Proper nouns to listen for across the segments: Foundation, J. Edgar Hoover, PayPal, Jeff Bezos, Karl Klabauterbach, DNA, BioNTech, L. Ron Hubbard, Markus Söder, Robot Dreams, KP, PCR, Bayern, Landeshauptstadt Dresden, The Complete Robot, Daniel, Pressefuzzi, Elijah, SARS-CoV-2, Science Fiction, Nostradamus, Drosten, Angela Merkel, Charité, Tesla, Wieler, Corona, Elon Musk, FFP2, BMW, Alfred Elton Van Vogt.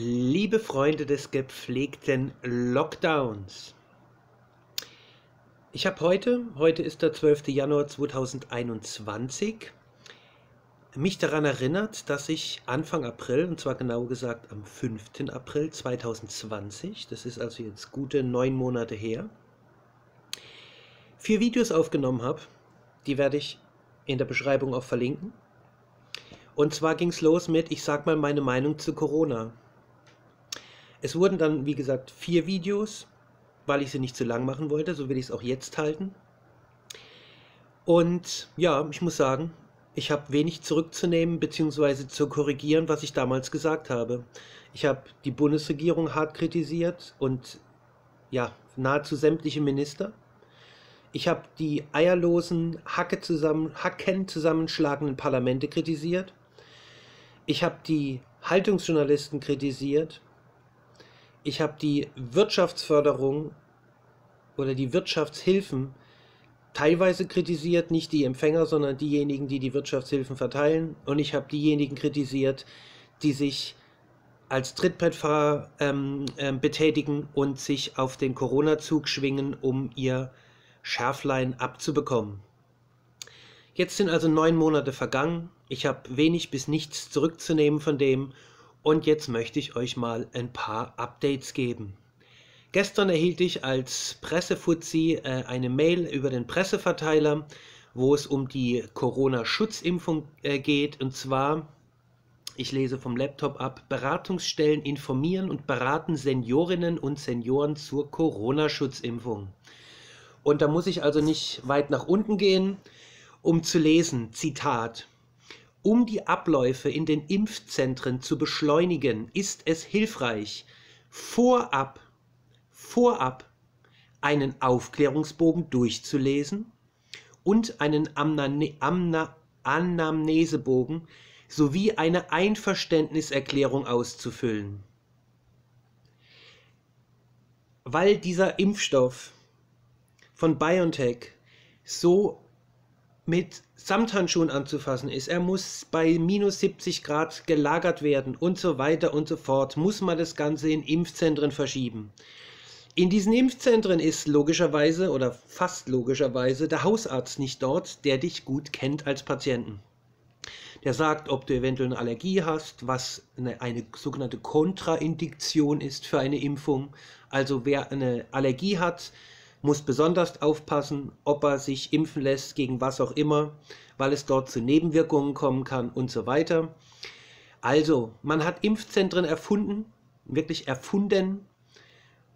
Liebe Freunde des gepflegten Lockdowns, ich habe heute ist der 12. Januar 2021, mich daran erinnert, dass ich Anfang April, und zwar genau gesagt am 5. April 2020, das ist also jetzt gute 9 Monate her, 4 Videos aufgenommen habe, die werde ich in der Beschreibung auch verlinken. Und zwar ging es los mit, ich sag mal meine Meinung zu Corona. Es wurden dann, wie gesagt, 4 Videos, weil ich sie nicht zu lang machen wollte, so will ich es auch jetzt halten. Und ja, ich muss sagen, ich habe wenig zurückzunehmen bzw. zu korrigieren, was ich damals gesagt habe. Ich habe die Bundesregierung hart kritisiert und ja, nahezu sämtliche Minister. Ich habe die eierlosen, Hacken zusammenschlagenden Parlamente kritisiert. Ich habe die Haltungsjournalisten kritisiert. Ich habe die Wirtschaftsförderung oder die Wirtschaftshilfen teilweise kritisiert, nicht die Empfänger, sondern diejenigen, die die Wirtschaftshilfen verteilen. Und ich habe diejenigen kritisiert, die sich als Trittbrettfahrer betätigen und sich auf den Corona-Zug schwingen, um ihr Schärflein abzubekommen. Jetzt sind also 9 Monate vergangen. Ich habe wenig bis nichts zurückzunehmen von dem. Und jetzt möchte ich euch mal ein paar Updates geben. Gestern erhielt ich als Pressefuzzi eine Mail über den Presseverteiler, wo es um die Corona-Schutzimpfung geht. Und zwar, ich lese vom Laptop ab, Beratungsstellen informieren und beraten Seniorinnen und Senioren zur Corona-Schutzimpfung. Und da muss ich also nicht weit nach unten gehen, um zu lesen, Zitat: Um die Abläufe in den Impfzentren zu beschleunigen, ist es hilfreich, vorab einen Aufklärungsbogen durchzulesen und einen Anamnesebogen sowie eine Einverständniserklärung auszufüllen. Weil dieser Impfstoff von BioNTech so mit Samthandschuhen anzufassen ist, er muss bei minus 70 Grad gelagert werden und so weiter und so fort, muss man das Ganze in Impfzentren verschieben. In diesen Impfzentren ist logischerweise oder fast logischerweise der Hausarzt nicht dort, der dich gut kennt als Patienten. Der sagt, ob du eventuell eine Allergie hast, was eine sogenannte Kontraindiktion ist für eine Impfung. Also wer eine Allergie hat, muss besonders aufpassen, ob er sich impfen lässt gegen was auch immer, weil es dort zu Nebenwirkungen kommen kann und so weiter. Also, man hat Impfzentren erfunden, wirklich erfunden,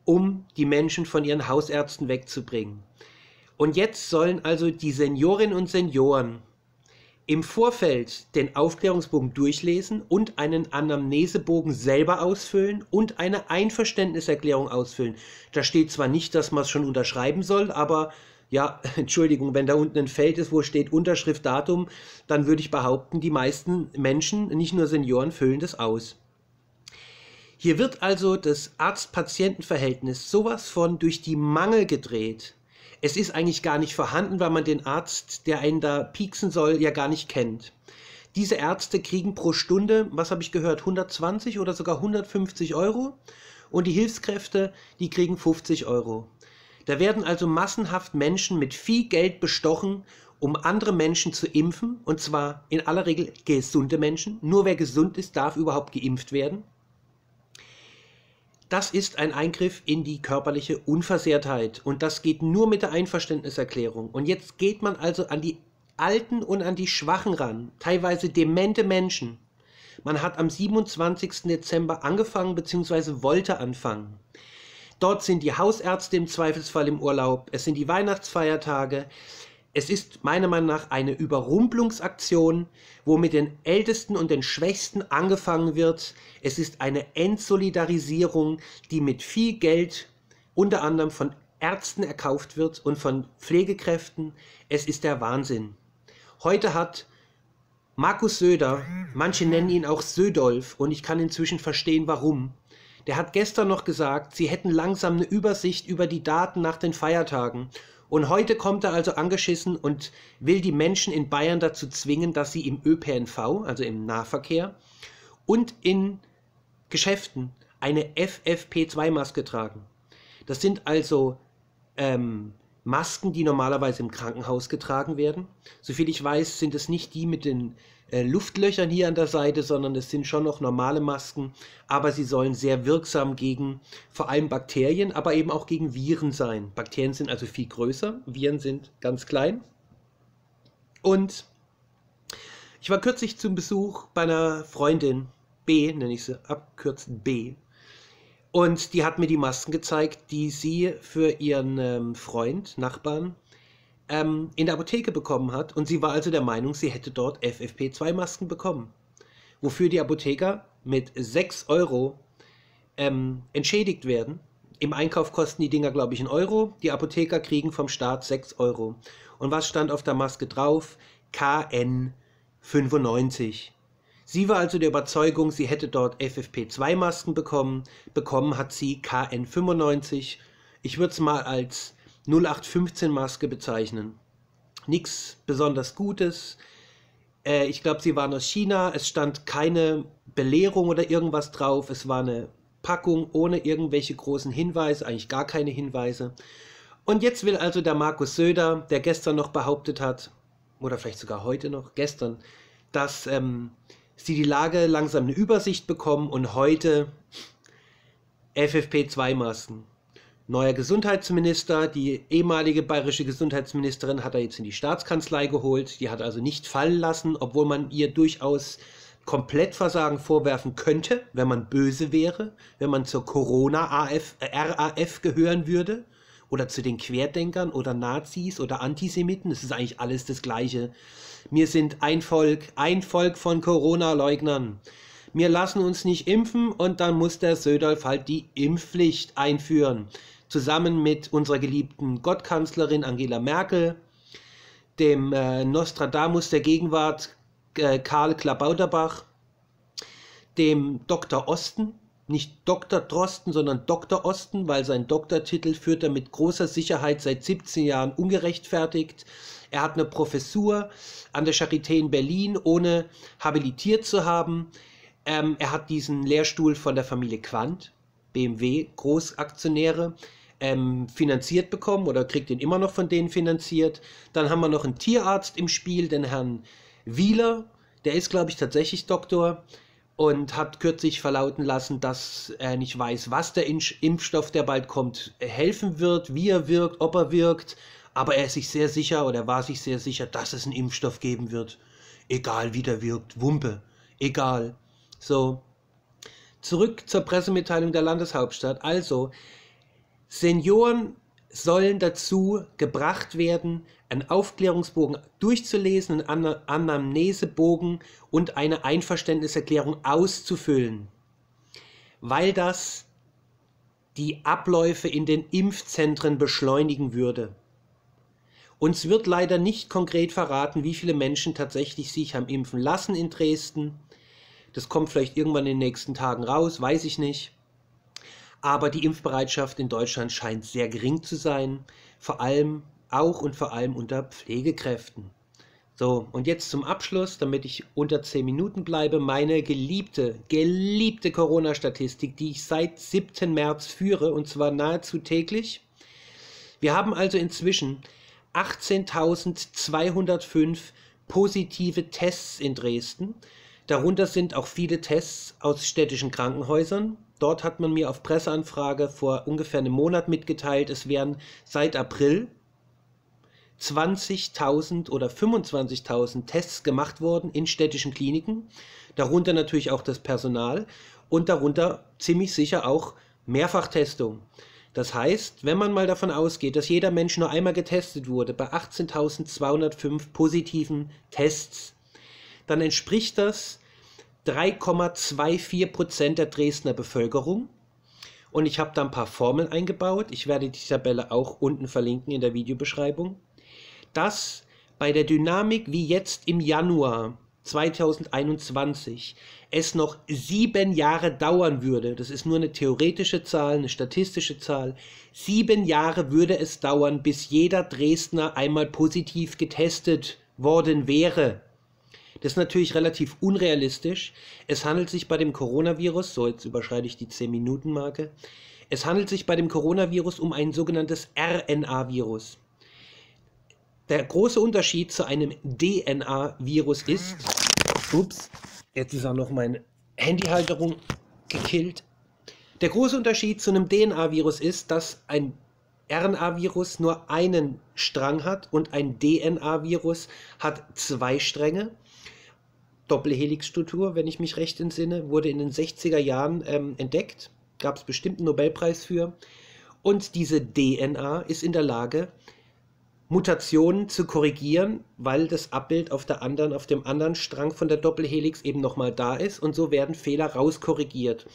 um die Menschen von ihren Hausärzten wegzubringen. Und jetzt sollen also die Seniorinnen und Senioren im Vorfeld den Aufklärungsbogen durchlesen und einen Anamnesebogen selber ausfüllen und eine Einverständniserklärung ausfüllen. Da steht zwar nicht, dass man es schon unterschreiben soll, aber ja, Entschuldigung, wenn da unten ein Feld ist, wo steht Unterschrift, Datum, dann würde ich behaupten, die meisten Menschen, nicht nur Senioren, füllen das aus. Hier wird also das Arzt-Patienten-Verhältnis sowas von durch die Mangel gedreht. Es ist eigentlich gar nicht vorhanden, weil man den Arzt, der einen da pieksen soll, ja gar nicht kennt. Diese Ärzte kriegen pro Stunde, was habe ich gehört, 120 oder sogar 150 Euro und die Hilfskräfte, die kriegen 50 Euro. Da werden also massenhaft Menschen mit viel Geld bestochen, um andere Menschen zu impfen, und zwar in aller Regel gesunde Menschen. Nur wer gesund ist, darf überhaupt geimpft werden. Das ist ein Eingriff in die körperliche Unversehrtheit und das geht nur mit der Einverständniserklärung. Und jetzt geht man also an die Alten und an die Schwachen ran, teilweise demente Menschen. Man hat am 27. Dezember angefangen bzw. wollte anfangen. Dort sind die Hausärzte im Zweifelsfall im Urlaub, es sind die Weihnachtsfeiertage. Es ist meiner Meinung nach eine Überrumpelungsaktion, wo mit den Ältesten und den Schwächsten angefangen wird. Es ist eine Entsolidarisierung, die mit viel Geld unter anderem von Ärzten erkauft wird und von Pflegekräften. Es ist der Wahnsinn. Heute hat Markus Söder, manche nennen ihn auch Södolf, und ich kann inzwischen verstehen, warum. Der hat gestern noch gesagt, sie hätten langsam eine Übersicht über die Daten nach den Feiertagen. Und heute kommt er also angeschissen und will die Menschen in Bayern dazu zwingen, dass sie im ÖPNV, also im Nahverkehr, und in Geschäften eine FFP2-Maske tragen. Das sind also Masken, die normalerweise im Krankenhaus getragen werden. Soviel ich weiß, sind es nicht die mit den Luftlöchern hier an der Seite, sondern es sind schon noch normale Masken, aber sie sollen sehr wirksam gegen vor allem Bakterien, aber eben auch gegen Viren sein. Bakterien sind also viel größer, Viren sind ganz klein. Und ich war kürzlich zum Besuch bei einer Freundin, B, nenne ich sie, abkürzend B. Und die hat mir die Masken gezeigt, die sie für ihren Freund, Nachbarn, in der Apotheke bekommen hat. Und sie war also der Meinung, sie hätte dort FFP2-Masken bekommen. Wofür die Apotheker mit 6 € entschädigt werden. Im Einkauf kosten die Dinger, glaube ich, 1 €. Die Apotheker kriegen vom Staat 6 €. Und was stand auf der Maske drauf? KN95. Sie war also der Überzeugung, sie hätte dort FFP2-Masken bekommen. Bekommen hat sie KN95. Ich würde es mal als 0815-Maske bezeichnen. Nichts besonders Gutes. Ich glaube, sie waren aus China. Es stand keine Belehrung oder irgendwas drauf. Es war eine Packung ohne irgendwelche großen Hinweise, eigentlich gar keine Hinweise. Und jetzt will also der Markus Söder, der gestern noch behauptet hat, oder vielleicht sogar heute noch, gestern, dass sie die Lage langsam eine Übersicht bekommen und heute FFP2-Masken. Neuer Gesundheitsminister, die ehemalige bayerische Gesundheitsministerin hat er jetzt in die Staatskanzlei geholt. Die hat also nicht fallen lassen, obwohl man ihr durchaus Komplettversagen vorwerfen könnte, wenn man böse wäre, wenn man zur Corona-RAF gehören würde oder zu den Querdenkern oder Nazis oder Antisemiten. Es ist eigentlich alles das Gleiche. Wir sind ein Volk von Corona-Leugnern. Wir lassen uns nicht impfen und dann muss der Söderlf halt die Impfpflicht einführen. Zusammen mit unserer geliebten Gottkanzlerin Angela Merkel, dem Nostradamus der Gegenwart Karl Klabauterbach, dem Dr. Osten, nicht Dr. Drosten, sondern Dr. Osten, weil sein Doktortitel führt er mit großer Sicherheit seit 17 Jahren ungerechtfertigt. Er hat eine Professur an der Charité in Berlin, ohne habilitiert zu haben. Er hat diesen Lehrstuhl von der Familie Quandt, BMW, Großaktionäre, finanziert bekommen oder kriegt ihn immer noch von denen finanziert. Dann haben wir noch einen Tierarzt im Spiel, den Herrn Wieler. Der ist, glaube ich, tatsächlich Doktor und hat kürzlich verlauten lassen, dass er nicht weiß, was der Impfstoff, der bald kommt, helfen wird, wie er wirkt, ob er wirkt. Aber er ist sich sehr sicher oder war sich sehr sicher, dass es einen Impfstoff geben wird. Egal wie der wirkt, Wumpe, egal. So, zurück zur Pressemitteilung der Landeshauptstadt. Also, Senioren sollen dazu gebracht werden, einen Aufklärungsbogen durchzulesen, einen Anamnesebogen und eine Einverständniserklärung auszufüllen, weil das die Abläufe in den Impfzentren beschleunigen würde. Uns wird leider nicht konkret verraten, wie viele Menschen tatsächlich sich haben impfen lassen in Dresden. Das kommt vielleicht irgendwann in den nächsten Tagen raus, weiß ich nicht. Aber die Impfbereitschaft in Deutschland scheint sehr gering zu sein, vor allem auch und vor allem unter Pflegekräften. So, und jetzt zum Abschluss, damit ich unter 10 Minuten bleibe, meine geliebte Corona-Statistik, die ich seit 7. März führe, und zwar nahezu täglich. Wir haben also inzwischen 18.205 positive Tests in Dresden. Darunter sind auch viele Tests aus städtischen Krankenhäusern. Dort hat man mir auf Presseanfrage vor ungefähr einem Monat mitgeteilt, es wären seit April 20.000 oder 25.000 Tests gemacht worden in städtischen Kliniken. Darunter natürlich auch das Personal und darunter ziemlich sicher auch Mehrfachtestung. Das heißt, wenn man mal davon ausgeht, dass jeder Mensch nur einmal getestet wurde, bei 18.205 positiven Tests, dann entspricht das 3,24% der Dresdner Bevölkerung. Und ich habe da ein paar Formeln eingebaut. Ich werde die Tabelle auch unten verlinken in der Videobeschreibung. Dass bei der Dynamik wie jetzt im Januar 2021 es noch 7 Jahre dauern würde, das ist nur eine theoretische Zahl, eine statistische Zahl, 7 Jahre würde es dauern, bis jeder Dresdner einmal positiv getestet worden wäre. Das ist natürlich relativ unrealistisch. Es handelt sich bei dem Coronavirus, so jetzt überschreite ich die 10-Minuten-Marke, es handelt sich bei dem Coronavirus um ein sogenanntes RNA-Virus. Der große Unterschied zu einem DNA-Virus ist, ups, jetzt ist auch noch meine Handyhalterung gekillt. Der große Unterschied zu einem DNA-Virus ist, dass ein RNA-Virus nur einen Strang hat und ein DNA-Virus hat zwei Stränge. Doppelhelixstruktur, wenn ich mich recht entsinne, wurde in den 60er Jahren entdeckt. Gab es bestimmt einen Nobelpreis für. Und diese DNA ist in der Lage, Mutationen zu korrigieren, weil das Abbild auf dem anderen Strang von der Doppelhelix eben nochmal da ist und so werden Fehler rauskorrigiert.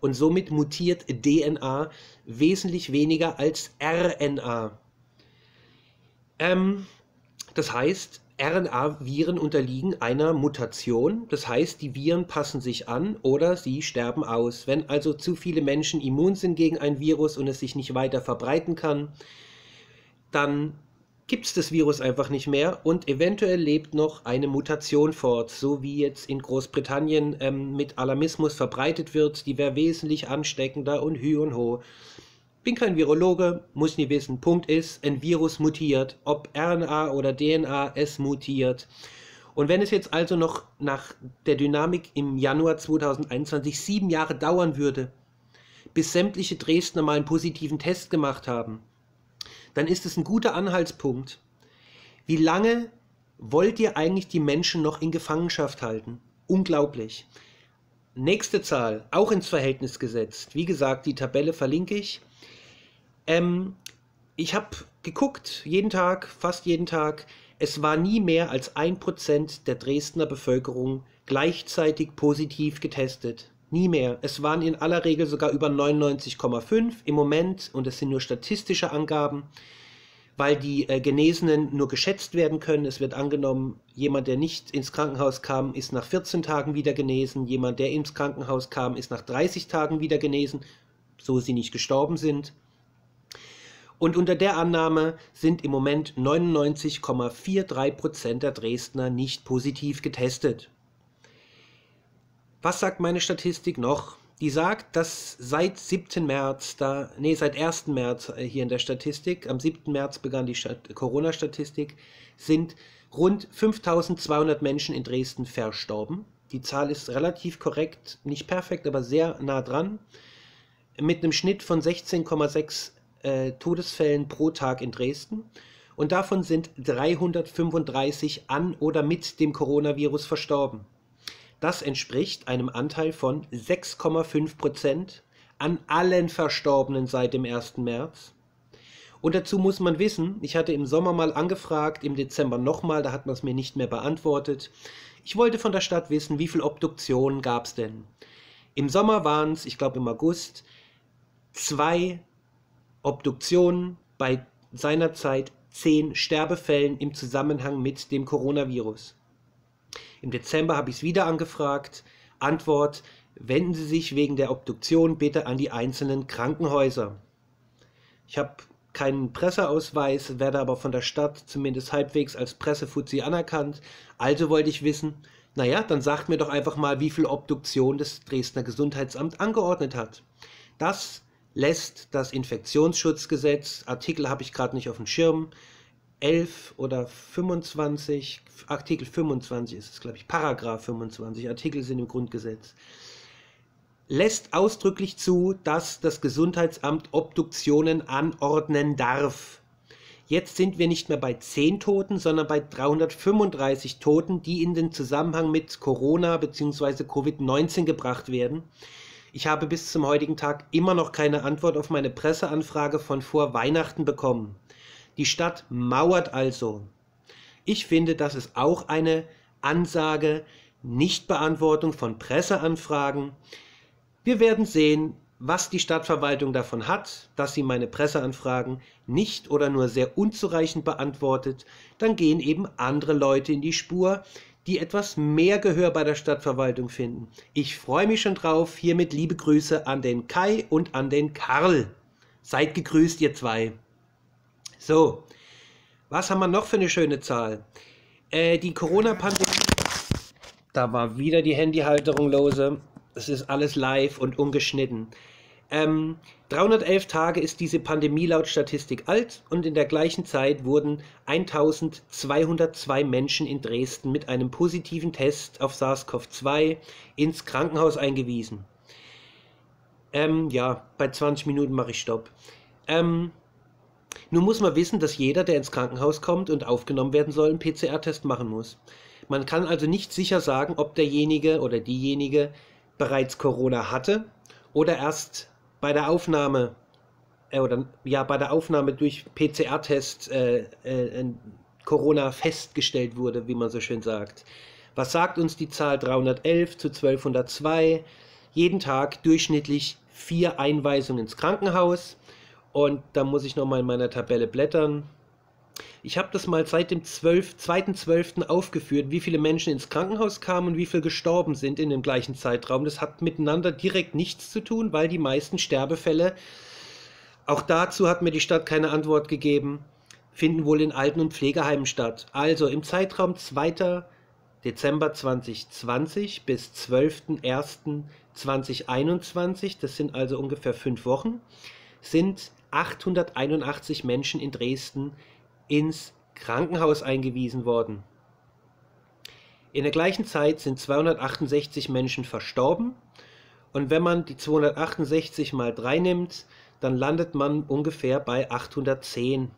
Und somit mutiert DNA wesentlich weniger als RNA. Das heißt, RNA-Viren unterliegen einer Mutation. Das heißt, die Viren passen sich an oder sie sterben aus. Wenn also zu viele Menschen immun sind gegen ein Virus und es sich nicht weiter verbreiten kann, dann gibt es das Virus einfach nicht mehr und eventuell lebt noch eine Mutation fort, so wie jetzt in Großbritannien mit Alarmismus verbreitet wird, die wäre wesentlich ansteckender und hü und ho. Bin kein Virologe, muss nie wissen. Punkt ist, ein Virus mutiert, ob RNA oder DNA, es mutiert. Und wenn es jetzt also noch nach der Dynamik im Januar 2021 7 Jahre dauern würde, bis sämtliche Dresdner mal einen positiven Test gemacht haben, dann ist es ein guter Anhaltspunkt. Wie lange wollt ihr eigentlich die Menschen noch in Gefangenschaft halten? Unglaublich. Nächste Zahl, auch ins Verhältnis gesetzt. Wie gesagt, die Tabelle verlinke ich. Ich habe geguckt, jeden Tag, fast jeden Tag. Es war nie mehr als 1% der Dresdner Bevölkerung gleichzeitig positiv getestet. Nie mehr. Es waren in aller Regel sogar über 99,5 im Moment und es sind nur statistische Angaben, weil die Genesenen nur geschätzt werden können. Es wird angenommen, jemand, der nicht ins Krankenhaus kam, ist nach 14 Tagen wieder genesen. Jemand, der ins Krankenhaus kam, ist nach 30 Tagen wieder genesen, so sie nicht gestorben sind. Und unter der Annahme sind im Moment 99,43% der Dresdner nicht positiv getestet. Was sagt meine Statistik noch? Die sagt, dass seit 1. März hier in der Statistik, am 7. März begann die Corona-Statistik, sind rund 5200 Menschen in Dresden verstorben. Die Zahl ist relativ korrekt, nicht perfekt, aber sehr nah dran. Mit einem Schnitt von 16,6 Todesfällen pro Tag in Dresden. Und davon sind 335 an oder mit dem Coronavirus verstorben. Das entspricht einem Anteil von 6,5% an allen Verstorbenen seit dem 1. März. Und dazu muss man wissen, ich hatte im Sommer mal angefragt, im Dezember nochmal, da hat man es mir nicht mehr beantwortet. Ich wollte von der Stadt wissen, wie viele Obduktionen gab es denn? Im Sommer waren es, ich glaube im August, 2 Obduktionen bei seinerzeit 10 Sterbefällen im Zusammenhang mit dem Coronavirus. Im Dezember habe ich es wieder angefragt. Antwort, wenden Sie sich wegen der Obduktion bitte an die einzelnen Krankenhäuser. Ich habe keinen Presseausweis, werde aber von der Stadt zumindest halbwegs als Pressefuzzi anerkannt. Also wollte ich wissen, naja, dann sagt mir doch einfach mal, wie viel Obduktion das Dresdner Gesundheitsamt angeordnet hat. Das lässt das Infektionsschutzgesetz, Artikel habe ich gerade nicht auf dem Schirm, 11 oder 25, Artikel 25 ist es, glaube ich, Paragraph 25, Artikel sind im Grundgesetz, lässt ausdrücklich zu, dass das Gesundheitsamt Obduktionen anordnen darf. Jetzt sind wir nicht mehr bei 10 Toten, sondern bei 335 Toten, die in den Zusammenhang mit Corona bzw. Covid-19 gebracht werden. Ich habe bis zum heutigen Tag immer noch keine Antwort auf meine Presseanfrage von vor Weihnachten bekommen. Die Stadt mauert also. Ich finde, das ist auch eine Ansage, Nichtbeantwortung von Presseanfragen. Wir werden sehen, was die Stadtverwaltung davon hat, dass sie meine Presseanfragen nicht oder nur sehr unzureichend beantwortet. Dann gehen eben andere Leute in die Spur, die etwas mehr Gehör bei der Stadtverwaltung finden. Ich freue mich schon drauf. Hiermit liebe Grüße an den Kai und an den Karl. Seid gegrüßt, ihr zwei. So, was haben wir noch für eine schöne Zahl? Die Corona-Pandemie Da war wieder die Handyhalterung lose. Es ist alles live und ungeschnitten. 311 Tage ist diese Pandemie laut Statistik alt und in der gleichen Zeit wurden 1202 Menschen in Dresden mit einem positiven Test auf SARS-CoV-2 ins Krankenhaus eingewiesen. Ja, bei 20 Minuten mache ich Stopp. Nun muss man wissen, dass jeder, der ins Krankenhaus kommt und aufgenommen werden soll, einen PCR-Test machen muss. Man kann also nicht sicher sagen, ob derjenige oder diejenige bereits Corona hatte oder erst bei der Aufnahme durch PCR-Test Corona festgestellt wurde, wie man so schön sagt. Was sagt uns die Zahl 311 zu 1202? Jeden Tag durchschnittlich 4 Einweisungen ins Krankenhaus. Und da muss ich nochmal in meiner Tabelle blättern. Ich habe das mal seit dem 2.12. aufgeführt, wie viele Menschen ins Krankenhaus kamen und wie viele gestorben sind in dem gleichen Zeitraum. Das hat miteinander direkt nichts zu tun, weil die meisten Sterbefälle, auch dazu hat mir die Stadt keine Antwort gegeben, finden wohl in Alten- und Pflegeheimen statt. Also im Zeitraum 2. Dezember 2020 bis 12.01.2021, das sind also ungefähr 5 Wochen, sind 881 Menschen in Dresden ins Krankenhaus eingewiesen worden. In der gleichen Zeit sind 268 Menschen verstorben und wenn man die 268 mal 3 nimmt, dann landet man ungefähr bei 810.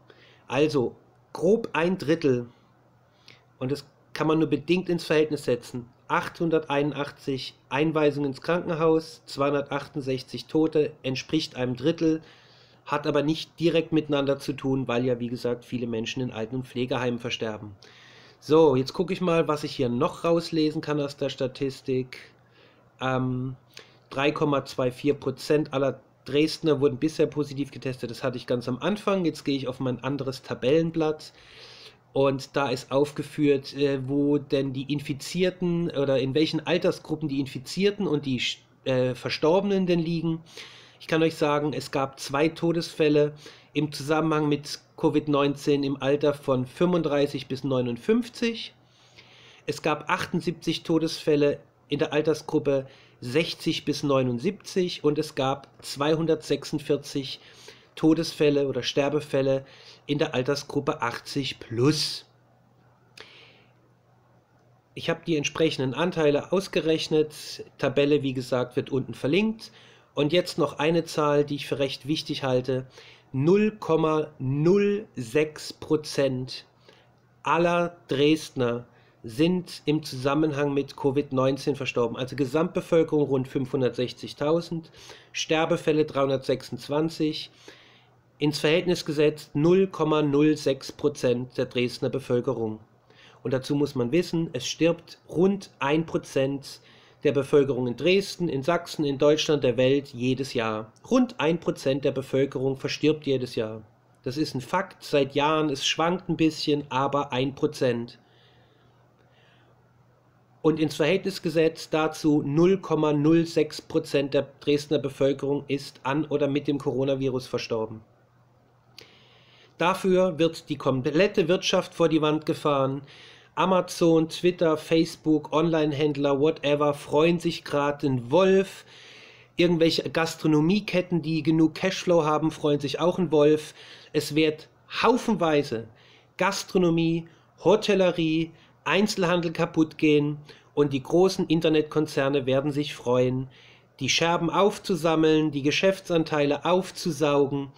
Also grob 1/3 und das kann man nur bedingt ins Verhältnis setzen. 881 Einweisungen ins Krankenhaus, 268 Tote, entspricht 1/3, hat aber nicht direkt miteinander zu tun, weil ja, wie gesagt, viele Menschen in Alten- und Pflegeheimen versterben. So, jetzt gucke ich mal, was ich hier noch rauslesen kann aus der Statistik. 3,24% aller Dresdner wurden bisher positiv getestet. Das hatte ich ganz am Anfang. Jetzt gehe ich auf mein anderes Tabellenblatt. Und da ist aufgeführt, wo denn die Infizierten oder in welchen Altersgruppen die Infizierten und die Verstorbenen denn liegen. Ich kann euch sagen, es gab 2 Todesfälle im Zusammenhang mit Covid-19 im Alter von 35 bis 59. Es gab 78 Todesfälle in der Altersgruppe 60 bis 79 und es gab 246 Todesfälle oder Sterbefälle in der Altersgruppe 80+. Ich habe die entsprechenden Anteile ausgerechnet. Tabelle, wie gesagt, wird unten verlinkt. Und jetzt noch eine Zahl, die ich für recht wichtig halte. 0,06% aller Dresdner sind im Zusammenhang mit Covid-19 verstorben. Also Gesamtbevölkerung rund 560.000, Sterbefälle 326, ins Verhältnis gesetzt 0,06% der Dresdner Bevölkerung. Und dazu muss man wissen, es stirbt rund 1% der Bevölkerung in Dresden, in Sachsen, in Deutschland, der Welt jedes Jahr. Rund 1% der Bevölkerung verstirbt jedes Jahr. Das ist ein Fakt seit Jahren, es schwankt ein bisschen, aber 1%. Und ins Verhältnis gesetzt dazu 0,06% der Dresdner Bevölkerung ist an oder mit dem Coronavirus verstorben. Dafür wird die komplette Wirtschaft vor die Wand gefahren. Amazon, Twitter, Facebook, Online-Händler, whatever, freuen sich gerade ein Wolf. Irgendwelche Gastronomieketten, die genug Cashflow haben, freuen sich auch ein Wolf. Es wird haufenweise Gastronomie, Hotellerie, Einzelhandel kaputt gehen und die großen Internetkonzerne werden sich freuen, die Scherben aufzusammeln, die Geschäftsanteile aufzusaugen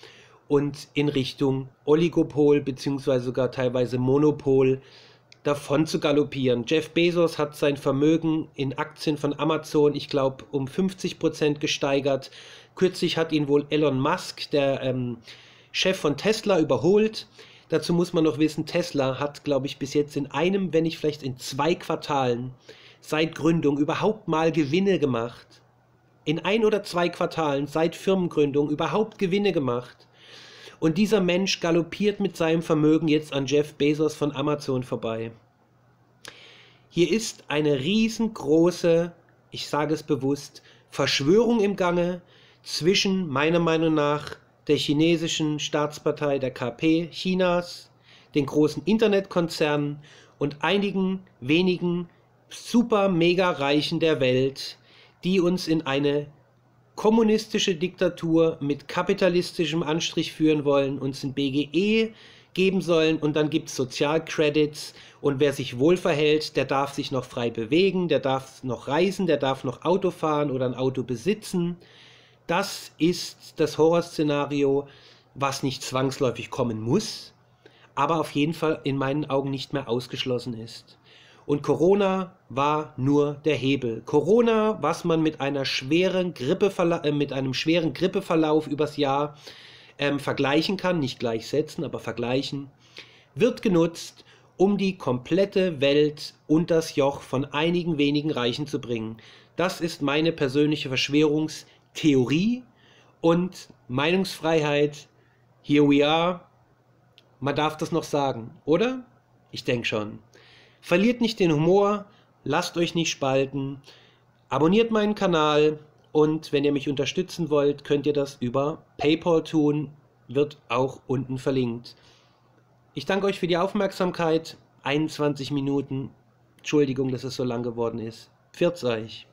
und in Richtung Oligopol bzw. sogar teilweise Monopol davon zu galoppieren. Jeff Bezos hat sein Vermögen in Aktien von Amazon, ich glaube, um 50% gesteigert. Kürzlich hat ihn wohl Elon Musk, der Chef von Tesla, überholt. Dazu muss man noch wissen, Tesla hat, glaube ich, bis jetzt in einem, wenn nicht vielleicht in 2 Quartalen seit Gründung überhaupt mal Gewinne gemacht. In 1 oder 2 Quartalen seit Firmengründung überhaupt Gewinne gemacht. Und dieser Mensch galoppiert mit seinem Vermögen jetzt an Jeff Bezos von Amazon vorbei. Hier ist eine riesengroße, ich sage es bewusst, Verschwörung im Gange zwischen, meiner Meinung nach, der chinesischen Staatspartei, der KP Chinas, den großen Internetkonzernen und einigen wenigen super mega Reichen der Welt, die uns in eine kommunistische Diktatur mit kapitalistischem Anstrich führen wollen, uns ein BGE geben sollen und dann gibt es Sozialcredits und wer sich wohl verhält, der darf sich noch frei bewegen, der darf noch reisen, der darf noch Auto fahren oder ein Auto besitzen. Das ist das Horrorszenario, was nicht zwangsläufig kommen muss, aber auf jeden Fall in meinen Augen nicht mehr ausgeschlossen ist. Und Corona war nur der Hebel. Corona, was man mit einer schweren Grippeverlauf übers Jahr vergleichen kann, nicht gleichsetzen, aber vergleichen, wird genutzt, um die komplette Welt unter das Joch von einigen wenigen Reichen zu bringen. Das ist meine persönliche Verschwörungstheorie und Meinungsfreiheit. Here we are. Man darf das noch sagen, oder? Ich denke schon. Verliert nicht den Humor, lasst euch nicht spalten, abonniert meinen Kanal. Und wenn ihr mich unterstützen wollt, könnt ihr das über PayPal tun, wird auch unten verlinkt. Ich danke euch für die Aufmerksamkeit, 21 Minuten, Entschuldigung, dass es so lang geworden ist, pfiat's euch.